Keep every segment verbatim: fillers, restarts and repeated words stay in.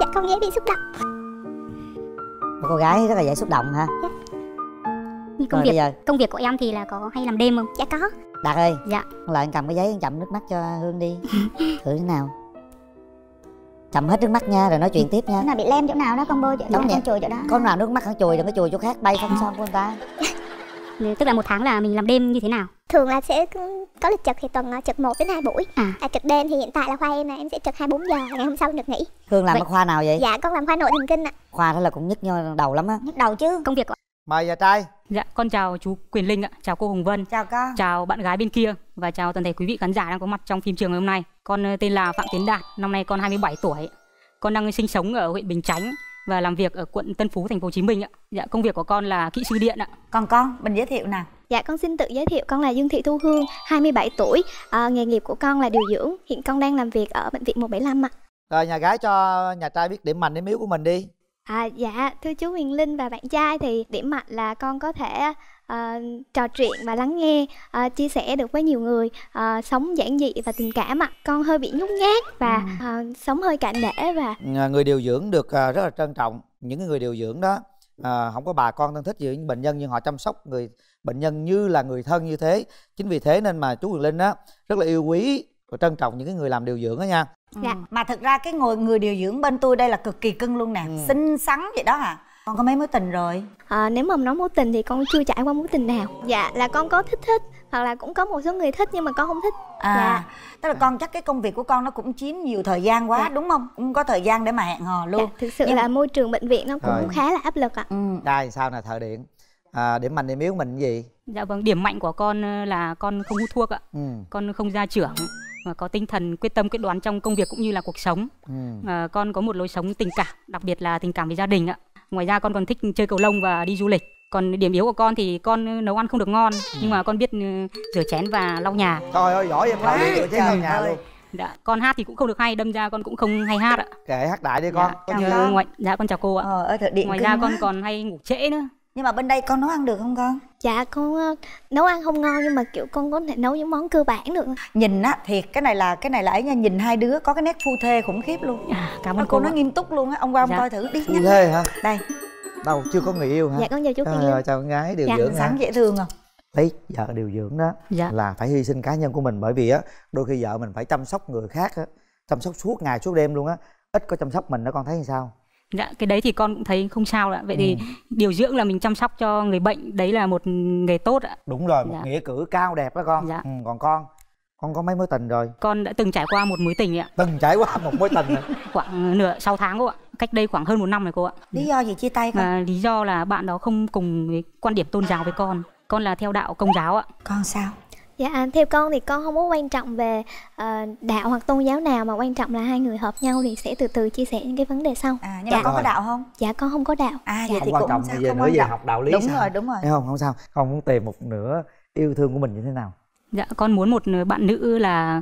Dạ con dễ bị xúc động. Một cô gái rất là dễ xúc động hả? Dạ. Công Còn việc bây giờ... công việc của em thì là có hay làm đêm không? Dạ có. Đạt ơi. Dạ. Lại cầm cái giấy em chậm nước mắt cho Hương đi. Thử thế nào. Chậm hết nước mắt nha, rồi nói chuyện tiếp nha. Thế nào bị lem chỗ nào đó con bôi chỗ đó, con chùi chỗ đó. Con nào nước mắt hẳn chùi, đừng có chùi chỗ khác, bay không son của người ta. Tức là một tháng là mình làm đêm như thế nào? Thường là sẽ có lịch trực thì tuần trực một đến hai buổi. À, à trực đêm thì hiện tại là khoa em là em sẽ trực hai mươi bốn giờ, ngày hôm sau được nghỉ. Hương làm vậy... khoa nào vậy? Dạ con làm khoa nội thần kinh ạ. Khoa đó là cũng nhức nhô đầu lắm á. Nhức đầu chứ. Công việc của... Mời nhà trai. Dạ, con chào chú Quyền Linh ạ, chào cô Hồng Vân. Chào con. Chào bạn gái bên kia và chào toàn thể quý vị khán giả đang có mặt trong phim trường ngày hôm nay. Con tên là Phạm Tiến Đạt, năm nay con hai mươi bảy tuổi. Con đang sinh sống ở huyện Bình Chánh và làm việc ở quận Tân Phú, thành phố Hồ Chí Minh ạ. Dạ, công việc của con là kỹ sư điện ạ. Còn con, mình giới thiệu nào. Dạ, con xin tự giới thiệu, con là Dương Thị Thu Hương, hai mươi bảy tuổi. À, nghề nghiệp của con là điều dưỡng, hiện con đang làm việc ở bệnh viện một bảy năm ạ. Rồi, nhà gái cho nhà trai biết điểm mạnh điểm yếu của mình đi. À, dạ, thưa chú Quyền Linh và bạn trai thì điểm mạnh là con có thể uh, trò chuyện và lắng nghe, uh, chia sẻ được với nhiều người, uh, sống giản dị và tình cảm ạ. Con hơi bị nhút nhát và uh, sống hơi cạn nể và... Người điều dưỡng được uh, rất là trân trọng. Những người điều dưỡng đó uh, không có bà con thân thích giữa những bệnh nhân nhưng họ chăm sóc người bệnh nhân như là người thân như thế. Chính vì thế nên mà chú Quyền Linh đó rất là yêu quý và trân trọng những cái người làm điều dưỡng đó nha. Dạ. Ừ. Mà thực ra cái người người điều dưỡng bên tôi đây là cực kỳ cưng luôn nè, ừ. Xinh xắn vậy đó hả? À? Con có mấy mối tình rồi? À, nếu mà nói mối tình thì con chưa trải qua mối tình nào. Dạ là con có thích thích hoặc là cũng có một số người thích nhưng mà con không thích. À, dạ. Tức là con chắc cái công việc của con nó cũng chiếm nhiều thời gian quá, dạ. Đúng không? Cũng có thời gian để mà hẹn hò luôn. Dạ, thực sự nhưng... là môi trường bệnh viện nó cũng rồi. Khá là áp lực ạ. À. Ừ. Đây sao là thợ điện. À, điểm mạnh điểm yếu mình gì? Dạ vâng, điểm mạnh của con là con không hút thuốc ạ. Ừ. Con không gia trưởng. Mà có tinh thần quyết tâm quyết đoán trong công việc cũng như là cuộc sống. Ừ. À, con có một lối sống tình cảm, đặc biệt là tình cảm với gia đình ạ. Ngoài ra con còn thích chơi cầu lông và đi du lịch. Còn điểm yếu của con thì con nấu ăn không được ngon, ừ. Nhưng mà con biết rửa chén và lau nhà. Trời ơi giỏi em thảo đi rửa chén lau nhà luôn. Dạ, con hát thì cũng không được hay, đâm ra con cũng không hay hát ạ. Kệ hát đại đi con. Dạ, con. Ngoài... dạ con chào cô ạ. Ờ, ngoài ra con còn hay ngủ trễ nữa. Nhưng mà bên đây con nấu ăn được không con? Dạ con nấu ăn không ngon nhưng mà kiểu con có thể nấu những món cơ bản được. Nhìn á thiệt cái này là cái này là ấy nha, nhìn hai đứa có cái nét phu thê khủng khiếp luôn. À, cảm ơn cô. Cô nói nghiêm túc luôn á, ông qua ông dạ. Coi thử đi. Phu thê hả? Đây. Đâu chưa có người yêu hả? Dạ con chào chú Quyền Linh. Chào con gái điều dạ, dưỡng. Sáng dễ thương không? Thấy vợ điều dưỡng đó dạ. Là phải hy sinh cá nhân của mình bởi vì á đôi khi vợ mình phải chăm sóc người khác á, chăm sóc suốt ngày suốt đêm luôn á, ít có chăm sóc mình đó con thấy như sao? Dạ, cái đấy thì con cũng thấy không sao ạ. Vậy ừ. Thì điều dưỡng là mình chăm sóc cho người bệnh, đấy là một nghề tốt ạ. Đúng rồi, một dạ. Nghĩa cử cao đẹp đó con dạ. Ừ, còn con, con có mấy mối tình rồi? Con đã từng trải qua một mối tình ạ. Từng trải qua một mối tình khoảng nửa sáu tháng cô ạ. Cách đây khoảng hơn một năm rồi cô ạ. Lý do gì chia tay con? À, lý do là bạn đó không cùng với quan điểm tôn giáo với con. Con là theo đạo Công giáo ạ. Con sao? Dạ, theo con thì con không có quan trọng về uh, đạo hoặc tôn giáo nào. Mà quan trọng là hai người hợp nhau thì sẽ từ từ chia sẻ những cái vấn đề sau. À, nhưng dạ. Mà con có đạo không? Dạ, con không có đạo. À, dạ, dạ, thì quan trọng sao? Về không nữa về học đạo lý đúng sao? Rồi, đúng rồi. Thấy không, không sao. Con muốn tìm một nửa yêu thương của mình như thế nào? Dạ, con muốn một bạn nữ là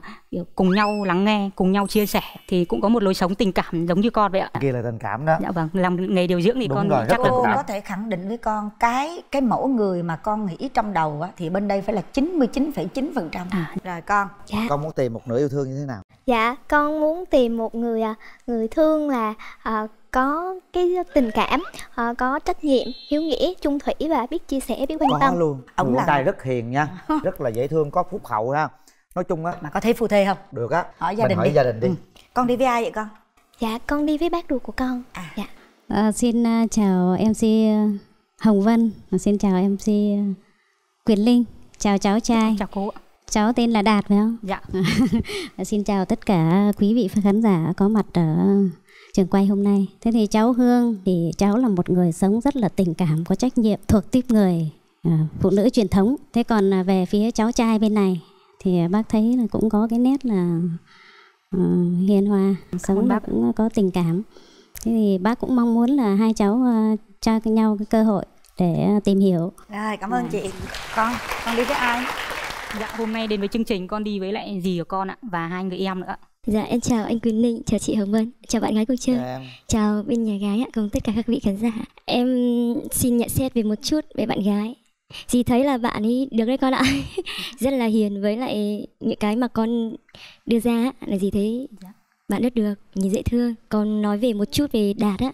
cùng nhau lắng nghe, cùng nhau chia sẻ. Thì cũng có một lối sống tình cảm giống như con vậy ạ. Kia là tình cảm đó. Dạ vâng, làm nghề điều dưỡng thì đúng con rồi, chắc là cô có thể khẳng định với con cái cái mẫu người mà con nghĩ trong đầu á, thì bên đây phải là chín mươi chín phẩy chín phần trăm. À. Rồi con dạ. Con muốn tìm một nửa yêu thương như thế nào? Dạ, con muốn tìm một người người thương là uh, có cái tình cảm, uh, có trách nhiệm, hiếu nghĩa, trung thủy và biết chia sẻ, biết quan có tâm luôn. Ông là... trai rất hiền nha, rất là dễ thương, có phúc hậu ha. Nói chung á. Mà có thấy phù thê không? Được á. Hỏi gia mình đình hỏi đi. Gia đình đi. Ừ. Con đi với ai vậy con? Dạ con đi với bác ruột của con. À. Dạ. À, xin chào em xê Hồng Vân, xin chào em xê Quyền Linh, chào cháu trai. Chào cô. Cháu tên là Đạt phải không? Dạ. Xin chào tất cả quý vị khán giả có mặt ở trường quay hôm nay. Thế thì cháu Hương thì cháu là một người sống rất là tình cảm, có trách nhiệm, thuộc tiếp người à, phụ nữ truyền thống. Thế còn về phía cháu trai bên này thì bác thấy là cũng có cái nét là uh, hiền hòa, sống bác cũng có tình cảm. Thế thì bác cũng mong muốn là hai cháu uh, cho nhau cái cơ hội để tìm hiểu. Rồi, cảm ơn à. Chị. Con, con đi với ai? Dạ, hôm nay đến với chương trình con đi với lại dì của con ạ và hai người em nữa. Dạ, em chào anh Quyền Linh, chào chị Hồng Vân, chào bạn gái cô chơi, chào, chào bên nhà gái ạ, cùng tất cả các vị khán giả. Em xin nhận xét về một chút về bạn gái. Dì thấy là bạn ấy được đấy con ạ. Rất là hiền với lại những cái mà con đưa ra là dì thấy bạn rất được, nhìn dễ thương. Còn nói về một chút về Đạt á,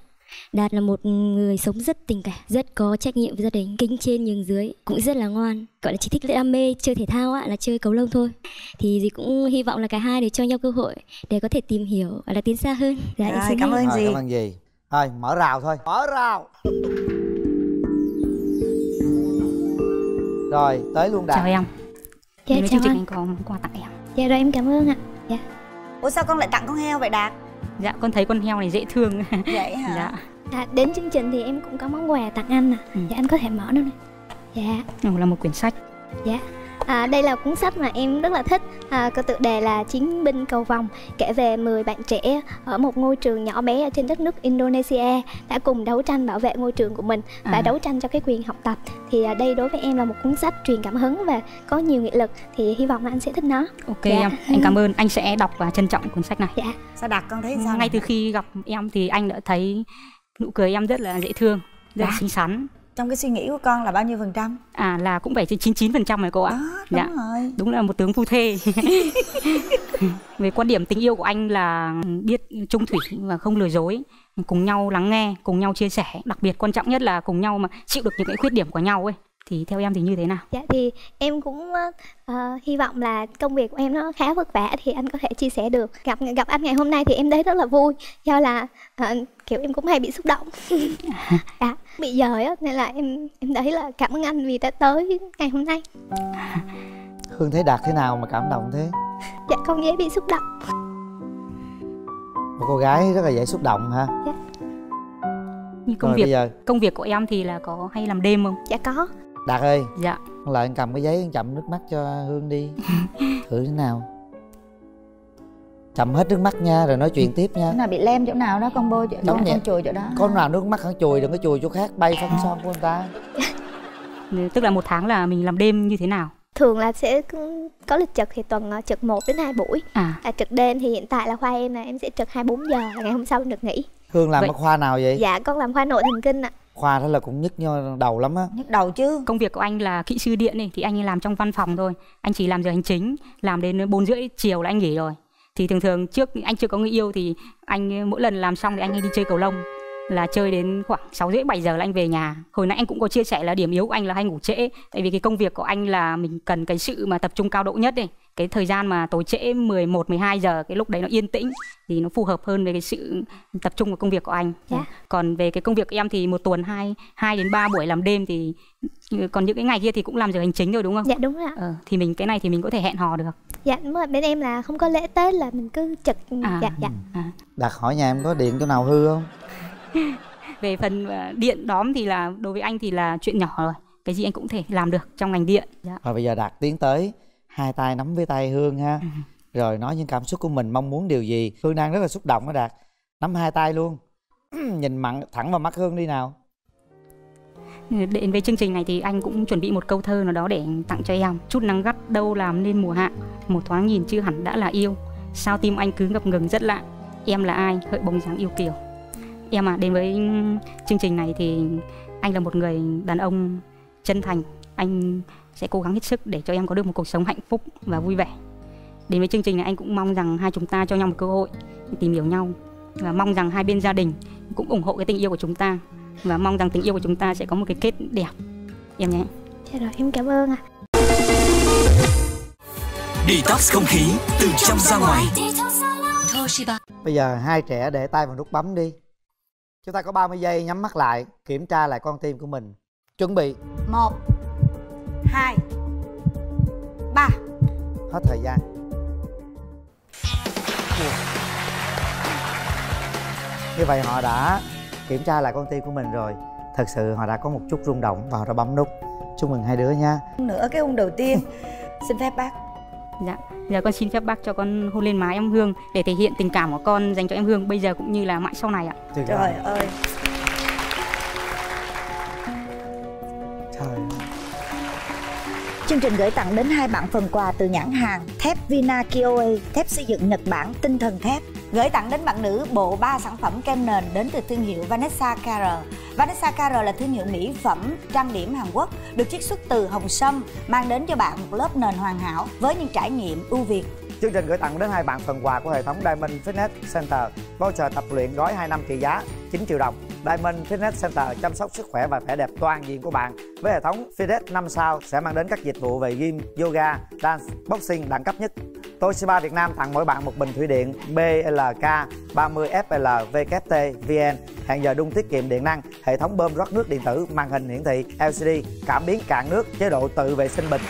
Đạt là một người sống rất tình cảm, rất có trách nhiệm với gia đình, kính trên nhường dưới, cũng rất là ngoan. Gọi là chỉ thích đam mê chơi thể thao á, là chơi cầu lông thôi. Thì dì cũng hy vọng là cả hai đều cho nhau cơ hội để có thể tìm hiểu và là tiến xa hơn. Dạ, rồi, cảm ơn dì. Cảm ơn dì. Thôi mở rào thôi. Mở rào. Rồi tới luôn Đạt. Chào em. Dạ, chào chương trình anh còn quà tặng em. Dạ rồi em cảm ơn ạ. Dạ. Ủa sao con lại tặng con heo vậy Đạt? Dạ con thấy con heo này dễ thương. Vậy hả? Dạ. À, đến chương trình thì em cũng có món quà tặng anh à. Ừ. Dạ anh có thể mở nó nè. Dạ. Là một quyển sách. Dạ. À, đây là cuốn sách mà em rất là thích, à, có tựa đề là Chiến binh cầu vòng, kể về mười bạn trẻ ở một ngôi trường nhỏ bé ở trên đất nước Indonesia đã cùng đấu tranh bảo vệ ngôi trường của mình và à. đấu tranh cho cái quyền học tập. Thì à, đây đối với em là một cuốn sách truyền cảm hứng và có nhiều nghị lực, thì hy vọng là anh sẽ thích nó. Ok dạ. Em, anh cảm ơn, anh sẽ đọc và trân trọng cuốn sách này. Dạ. Sao Đạt con thấy sao? Ngay từ khi gặp em thì anh đã thấy nụ cười em rất là dễ thương, rất dạ. là xinh xắn. Trong cái suy nghĩ của con là bao nhiêu phần trăm? À là cũng phải trên chín mươi chín phần trăm rồi cô ạ. Đó, đúng dạ. rồi. Đúng là một tướng phu thê. Về quan điểm tình yêu của anh là biết chung thủy và không lừa dối, cùng nhau lắng nghe, cùng nhau chia sẻ, đặc biệt quan trọng nhất là cùng nhau mà chịu được những cái khuyết điểm của nhau ấy. Thì theo em thì như thế nào? Dạ thì em cũng uh, hy vọng là công việc của em nó khá vất vả thì anh có thể chia sẻ được. Gặp gặp anh ngày hôm nay thì em thấy rất là vui, do là uh, kiểu em cũng hay bị xúc động. Dạ, bị dời á nên là em em thấy là cảm ơn anh vì đã tới ngày hôm nay. Hương thấy Đạt thế nào mà cảm động thế? Dạ con dễ bị xúc động. Một cô gái rất là dễ xúc động ha. Dạ. Như công rồi, việc công việc của em thì là có hay làm đêm không? Dạ có. Đạt ơi. Dạ. Lại anh cầm cái giấy anh chậm nước mắt cho Hương đi. Thử thế nào. Chậm hết nước mắt nha, rồi nói chuyện tiếp nha. Chỗ nào bị lem chỗ nào đó, con bôi chỗ đó, con chùi chỗ đó. Con nào nước mắt hẳn chùi, đừng có chùi chỗ khác, bay phấn son của người ta. Tức là một tháng là mình làm đêm như thế nào? Thường là sẽ có lịch trực thì tuần trực một đến hai buổi. À. À trực đêm thì hiện tại là khoa em là em sẽ trực hai mươi bốn giờ, ngày hôm sau được nghỉ. Hương làm vậy... khoa nào vậy? Dạ con làm khoa nội thần kinh ạ. À. Khoa đó là cũng nhức đầu lắm á. Nhức đầu chứ. Công việc của anh là kỹ sư điện này, thì anh làm trong văn phòng thôi. Anh chỉ làm giờ hành chính, làm đến bốn rưỡi chiều là anh nghỉ rồi. Thì thường thường trước anh chưa có người yêu thì anh mỗi lần làm xong thì anh hay đi chơi cầu lông, là chơi đến khoảng sáu rưỡi bảy giờ là anh về nhà. Hồi nãy anh cũng có chia sẻ là điểm yếu của anh là hay ngủ trễ. Tại vì cái công việc của anh là mình cần cái sự mà tập trung cao độ nhất này. Cái thời gian mà tối trễ mười một mười hai giờ, cái lúc đấy nó yên tĩnh thì nó phù hợp hơn với cái sự tập trung vào công việc của anh. Yeah. Còn về cái công việc của em thì một tuần hai đến ba buổi làm đêm, thì còn những cái ngày kia thì cũng làm giờ hành chính rồi đúng không? Dạ đúng rồi ạ. Ờ, thì mình cái này thì mình có thể hẹn hò được. Dạ đúng rồi, bên em là không có lễ Tết là mình cứ trực. À, dạ dạ. À. Đạt hỏi nhà em có điện chỗ nào hư không? Về phần điện đóm thì là đối với anh thì là chuyện nhỏ rồi. Cái gì anh cũng thể làm được trong ngành điện. Dạ. Rồi bây giờ Đạt tiến tới hai tay nắm với tay Hương ha. Ừ. Rồi nói những cảm xúc của mình, mong muốn điều gì. Hương đang rất là xúc động đó Đạt. Nắm hai tay luôn. Nhìn mặn thẳng vào mắt Hương đi nào. Đến với chương trình này thì anh cũng chuẩn bị một câu thơ nào đó để tặng cho em. Chút nắng gắt đâu làm nên mùa hạ, một thoáng nhìn chưa hẳn đã là yêu. Sao tim anh cứ ngập ngừng rất lạ. Em là ai hỡi bóng dáng yêu kiều. Em à, đến với chương trình này thì anh là một người đàn ông chân thành. Anh sẽ cố gắng hết sức để cho em có được một cuộc sống hạnh phúc và vui vẻ. Đến với chương trình này anh cũng mong rằng hai chúng ta cho nhau một cơ hội tìm hiểu nhau. Và mong rằng hai bên gia đình cũng ủng hộ cái tình yêu của chúng ta. Và mong rằng tình yêu của chúng ta sẽ có một cái kết đẹp. Em nhé. Thế rồi, em cảm ơn ạ. À. Detox không khí từ trong ra ngoài. Bây giờ hai trẻ để tay vào nút bấm đi. Chúng ta có ba mươi giây nhắm mắt lại, kiểm tra lại con tim của mình. Chuẩn bị. Một hai ba. Hết thời gian. Như vậy họ đã kiểm tra lại con tim của mình rồi. Thật sự họ đã có một chút rung động và họ đã bấm nút. Chúc mừng hai đứa nha. Nữa cái hôm đầu tiên. Xin phép bác. Dạ, giờ con xin phép bác cho con hôn lên má em Hương để thể hiện tình cảm của con dành cho em Hương bây giờ cũng như là mãi sau này ạ. Trời, Trời ơi. Trời ơi. Chương trình gửi tặng đến hai bạn phần quà từ nhãn hàng Thép Vina Kioe, thép xây dựng Nhật Bản, tinh thần thép. Gửi tặng đến bạn nữ bộ ba sản phẩm kem nền đến từ thương hiệu Vanessa K R. Vanessa K R là thương hiệu mỹ phẩm trang điểm Hàn Quốc, được chiết xuất từ hồng sâm, mang đến cho bạn một lớp nền hoàn hảo với những trải nghiệm ưu việt. Chương trình gửi tặng đến hai bạn phần quà của hệ thống Diamond Fitness Center, voucher tập luyện gói hai năm trị giá chín triệu đồng. Diamond Fitness Center chăm sóc sức khỏe và vẻ đẹp toàn diện của bạn với hệ thống Fitness năm sao sẽ mang đến các dịch vụ về gym, yoga, dance, boxing đẳng cấp nhất. Toshiba Việt Nam tặng mỗi bạn một bình thủy điện bê lờ ca ba mươi ép lờ vê kép tê vê en, hẹn giờ đun tiết kiệm điện năng, hệ thống bơm rót nước điện tử, màn hình hiển thị lờ xê đê, cảm biến cạn nước, chế độ tự vệ sinh bình.